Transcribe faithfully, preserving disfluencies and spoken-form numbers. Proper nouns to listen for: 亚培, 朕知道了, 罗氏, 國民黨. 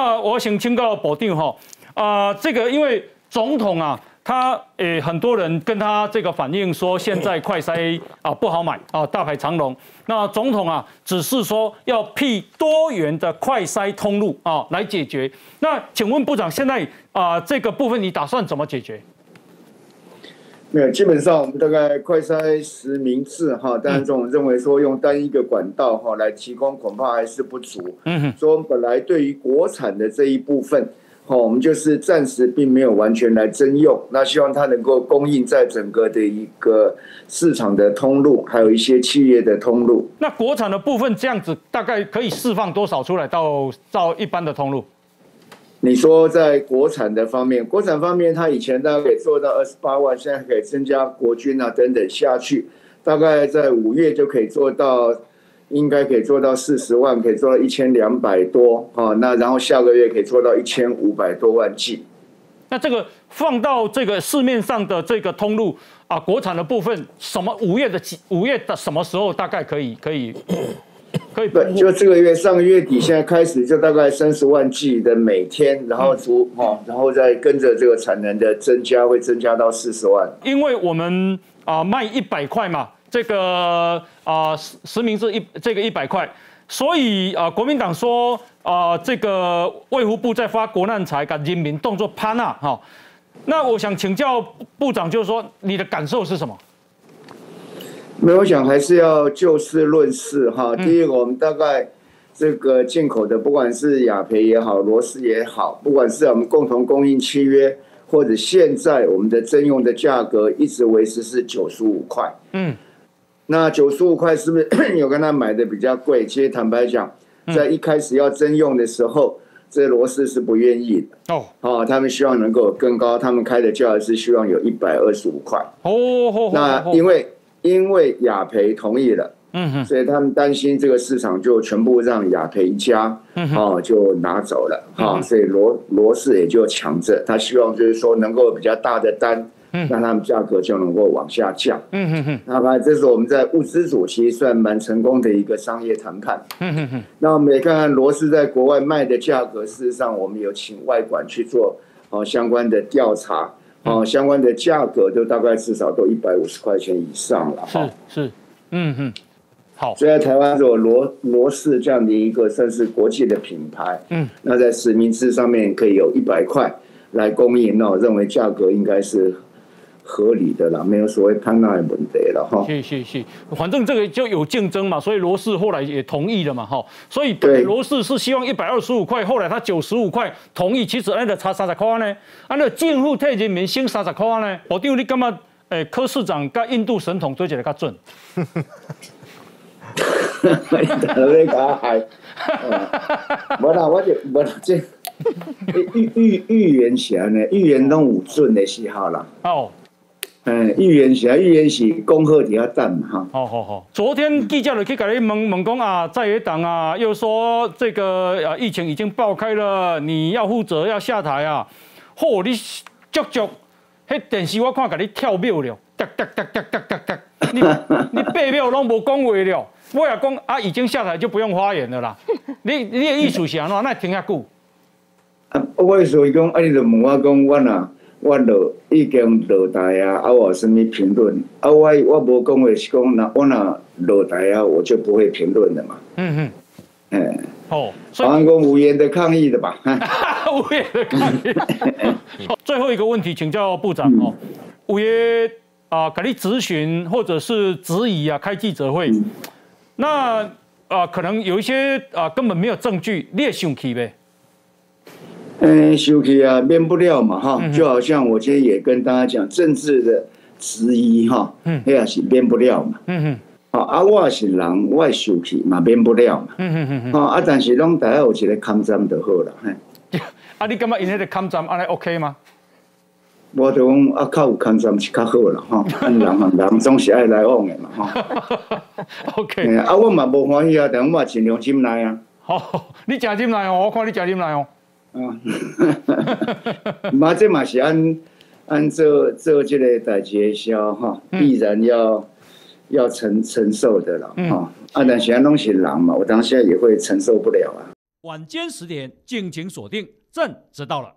啊，我想请教部长哈，啊、呃，这个因为总统啊，他诶、欸、很多人跟他这个反映说，现在快筛啊不好买啊，大排长龙。那总统啊，只是说要辟多元的快筛通路啊来解决。那请问部长，现在啊、呃、这个部分你打算怎么解决？ 没有，基本上我们大概快筛实名制哈，当然总认为说用单一个管道哈来提供恐怕还是不足。嗯，所以我们本来对于国产的这一部分，哈，我们就是暂时并没有完全来征用，那希望它能够供应在整个的一个市场的通路，还有一些企业的通路。那国产的部分这样子大概可以释放多少出来到到一般的通路？ 你说在国产的方面，国产方面，它以前大概可以做到二十八万，现在可以增加国军啊等等下去，大概在五月就可以做到，应该可以做到四十万，可以做到一千两百多啊、哦。那然后下个月可以做到一千五百多万剂。那这个放到这个市面上的这个通路啊，国产的部分，什么五月的五月的什么时候大概可以可以？可以对，就这个月上个月底现在开始，就大概三十万剂的每天，然后除哦，然后再跟着这个产能的增加，会增加到四十万。因为我们啊、呃、卖一百块嘛，这个啊、呃、实名制一这个一百块，所以啊、呃、国民党说啊、呃、这个卫福部在发国难财，把人民当作潘娜哈。那我想请教部长，就是说你的感受是什么？ 没有，我想还是要就事论事哈。第一个，我们大概这个进口的，不管是亚培也好，罗氏也好，不管是我们共同供应契约，或者现在我们的征用的价格一直维持是九十五块。嗯，那九十五块是不是有跟他买的比较贵？其实坦白讲，在一开始要征用的时候，这罗氏是不愿意的。哦，哦，他们希望能够更高，他们开的价是希望有一百二十五块。哦，那因为。 因为雅培同意了，嗯所以他们担心这个市场就全部让雅培一家，嗯哦，就拿走了，哈、哦，所以罗罗氏也就抢着，他希望就是说能够比较大的单，嗯，让他们价格就能够往下降，嗯嗯嗯，那么这是我们在物资组其实算蛮成功的一个商业谈判，嗯嗯嗯，那我们也看看罗氏在国外卖的价格，事实上我们有请外管去做哦相关的调查。 哦，相关的价格都大概至少都一百五十块钱以上了。是是，嗯嗯，好。所以在台湾有罗罗氏这样的一个算是国际的品牌，嗯，那在实名制上面可以有一百块来供应，那我认为价格应该是合理的啦，没有所谓贪婪的问题了哈。是是是，反正这个就有竞争嘛，所以罗氏后来也同意了嘛哈。所以对罗氏是希望一百二十五块，后来他九十五块同意，其实按照差三十块呢，按照政府替人民省三十块呢。部长你感觉诶，柯市长甲印度神童做一个较准？你搞嗨！无啦，我就无啦这。 预预预言侠呢？预言拢有准的是好啦。哦，嗯，预言侠，预言是恭贺底下蛋嘛哈。好好好，昨天记者就去给你问问讲啊，在野党啊，又说这个啊疫情已经爆开了，你要负责要下台啊。嚯、哦，你足足，迄电视我看给你跳秒了，哒哒哒哒哒哒哒，你你八秒拢无讲话了。我也讲啊，已经下台就不用发言了啦。你你的意思是安怎？那停遐久？ 啊！我所以讲，啊，你就问我讲，我呐，我落已经落台啊，啊，我有什么评论？啊，我我无讲话是讲，那我呐落台啊，我就不会评论了嘛。嗯嗯。哎。哦。好像讲无言的抗议的吧？无言的抗议。最后一个问题，请教部长哦。五月啊，给你咨询或者是质疑啊，开记者会，嗯、那啊、呃，可能有一些啊、呃，根本没有证据，你也生气呗？ 嗯，休息啊，免不了嘛哈，就好像我今天也跟大家讲，政治的质疑哈，嗯，那也是免不了嘛，嗯嗯，啊啊，我也是人，我也休息嘛，免不了嘛，嗯嗯嗯，啊啊，但是拢大家有一个抗战就好了，嘿，啊，你感觉因迄个抗战安尼 OK 吗？我就讲啊，较有抗战是较好啦，哈，人人人总是爱来往的嘛，哈 ，OK， 啊，我嘛无欢喜啊，但我尽量忍耐啊。好，你真忍耐哦，我看你真忍耐哦。 啊，嘛这嘛是按按做做这个代志消哈，必然要要承承受的了哈。啊，但是咱拢是人嘛，我当下也会承受不了啊。晚间十点敬请锁定《朕知道了》。